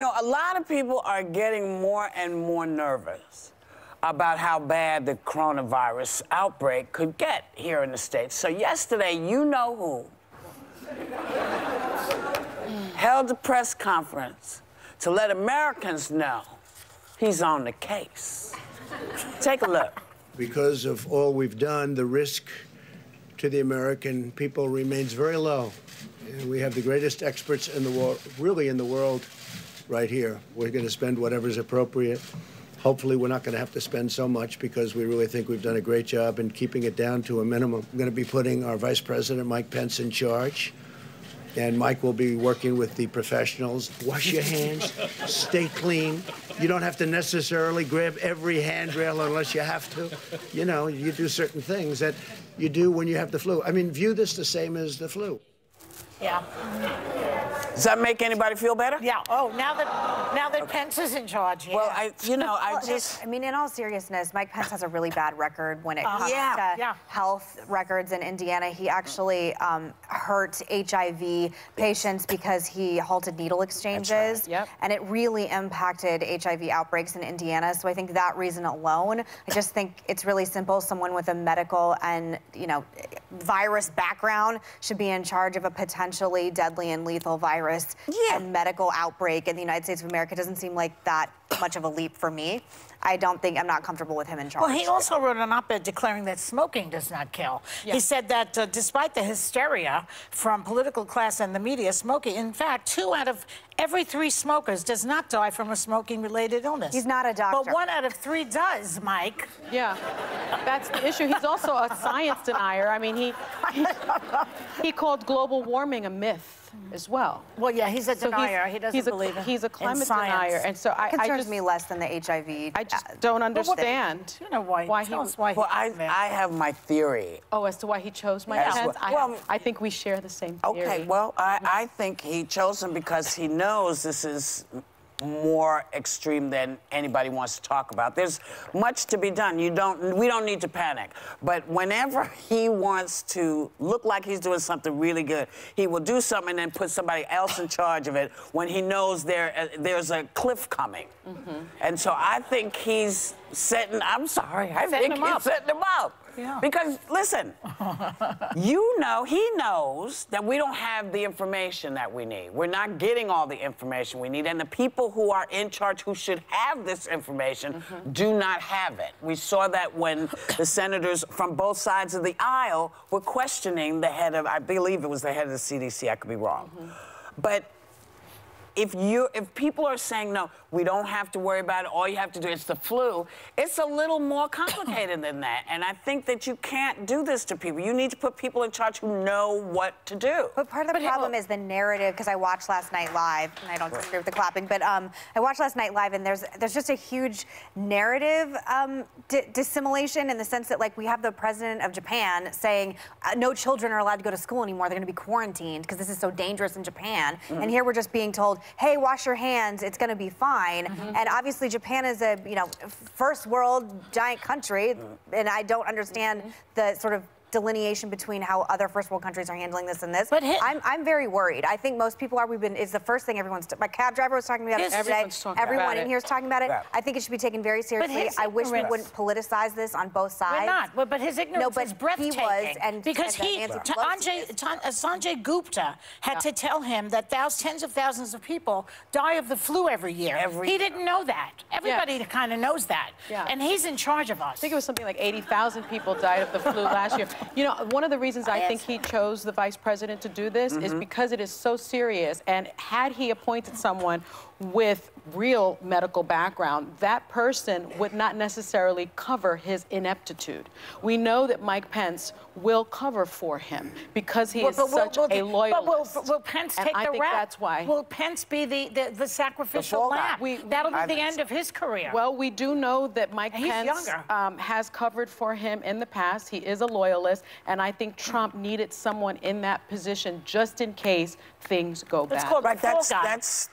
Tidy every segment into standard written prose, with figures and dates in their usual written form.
You know, a lot of people are getting more and more nervous about how bad the coronavirus outbreak could get here in the States. So yesterday, you know who held a press conference to let Americans know he's on the case. Take a look. Because of all we've done, the risk to the American people remains very low. And we have the greatest experts in the world, really in the world, right here. We're going to spend whatever's appropriate. Hopefully, we're not going to have to spend so much because we really think we've done a great job in keeping it down to a minimum. I'm going to be putting our Vice President, Mike Pence, in charge. And Mike will be working with the professionals. Wash your hands, stay clean. You don't have to necessarily grab every handrail unless you have to. You know, you do certain things that you do when you have the flu. I mean, view this the same as the flu. Yeah. Does that make anybody feel better? Yeah. Oh, now that okay. Pence is in charge. Yeah. Well, I mean, in all seriousness, Mike Pence has a really bad record when it comes to health records in Indiana. He actually hurt HIV patients because he halted needle exchanges. That's right. Yep. And it really impacted HIV outbreaks in Indiana. So I think that reason alone, I just think it's really simple. Someone with a medical and, you know, virus background should be in charge of a potentially deadly and lethal virus. And medical outbreak in the United States of America doesn't seem like that much of a leap for me. I'm not comfortable with him in charge. Well, he also wrote an op-ed declaring that smoking does not kill. Yeah. He said that despite the hysteria from political class and the media, smoking, in fact, 2 out of every 3 smokers does not die from a smoking-related illness. He's not a doctor. But 1 out of 3 does, Mike. Yeah, that's the issue. He's also a science denier. I mean, he called global warming a myth as well. Well, yeah, he's a denier. He doesn't believe it. He's a climate denier, and so I concerns me less than the HIV. I just don't understand. You know why he was. Well, I have my theory. Oh, as to why he chose Mike Pence. Well, I think we share the same theory. Okay. Well, I think he chose him because he knows this is more extreme than anybody wants to talk about. There's much to be done. We don't need to panic. But whenever he wants to look like he's doing something really good, he will do something and then put somebody else in charge of it when he knows there's a cliff coming. Mm-hmm. And so I think he's setting him up. Yeah. Because, listen, he knows that we don't have the information that we need. We're not getting all the information we need. And the people who are in charge who should have this information do not have it. We saw that when the senators from both sides of the aisle were questioning the head of, I believe it was the head of the CDC. I could be wrong. But if people are saying, no, we don't have to worry about it, all you have to do is the flu, it's a little more complicated than that. And I think that you can't do this to people. You need to put people in charge who know what to do. But part of the problem is the narrative, because I watched last night live, and I don't disagree with the clapping, but I watched last night live, and there's just a huge narrative dissimulation in the sense that, like, we have the president of Japan saying, no children are allowed to go to school anymore. They're going to be quarantined because this is so dangerous in Japan. And here we're just being told, hey, wash your hands, it's going to be fine. And obviously Japan is a, you know, first world giant country, and I don't understand the sort of delineation between how other first world countries are handling this and this. But I'm very worried. I think most people are. It's the first thing everyone's. My cab driver was talking about it today. Everyone in here is talking about it. Yeah. I think it should be taken very seriously. I wish we wouldn't politicize this on both sides. We're not. But his ignorance is breathtaking. He was, Sanjay Gupta had to tell him that tens of thousands of people die of the flu every year. He didn't know that. Everybody kind of knows that. Yeah. And he's in charge of us. I think it was something like 80,000 people died of the flu last year. You know, one of the reasons I think he chose the vice president to do this is because it is so serious. And had he appointed someone with real medical background, that person would not necessarily cover his ineptitude. We know that Mike Pence will cover for him because he is such a loyalist. But will Pence take the rap? I think that's why. Will Pence be the sacrificial lamb? That'll be the end of his his career. Well, we do know that Mike Pence has covered for him in the past. He is a loyalist, and I think Trump needed someone in that position just in case things go bad. Let's call Mike Pence. That's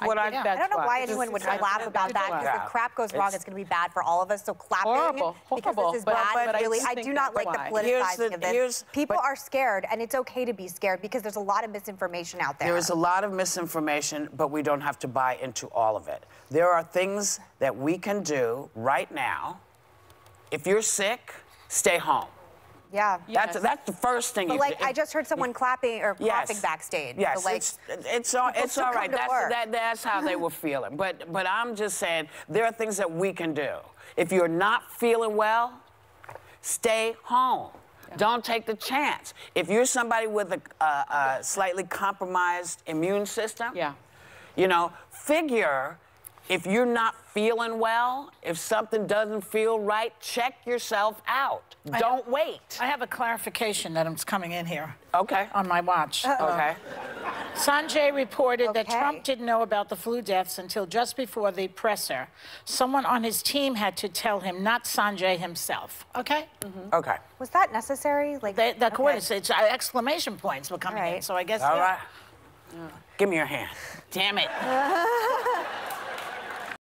what I don't know why anyone would laugh about that, because if crap goes wrong, it's going to be bad for all of us. So clapping because this is bad, but really, I do not like the politicizing of this. People are scared, and it's okay to be scared because there's a lot of misinformation out there. There is a lot of misinformation, but we don't have to buy into all of it. There are things that we can do right now. If you're sick, stay home. Yeah. That's the first thing. But I just heard someone clapping or coughing backstage. Yes, so it's all right. That's how they were feeling. But I'm just saying there are things that we can do. If you're not feeling well, stay home. Yeah. Don't take the chance. If you're somebody with a slightly compromised immune system, you know, figure if you're not feeling well, if something doesn't feel right, check yourself out. Don't wait. I have a clarification that is coming in here. Okay. On my watch. Okay. Sanjay reported that Trump didn't know about the flu deaths until just before the presser. Someone on his team had to tell him, not Sanjay himself. Okay? Mm-hmm. Okay. Was that necessary? Like, Of course, exclamation points were coming in, so I guess... All right. Give me your hand. Damn it.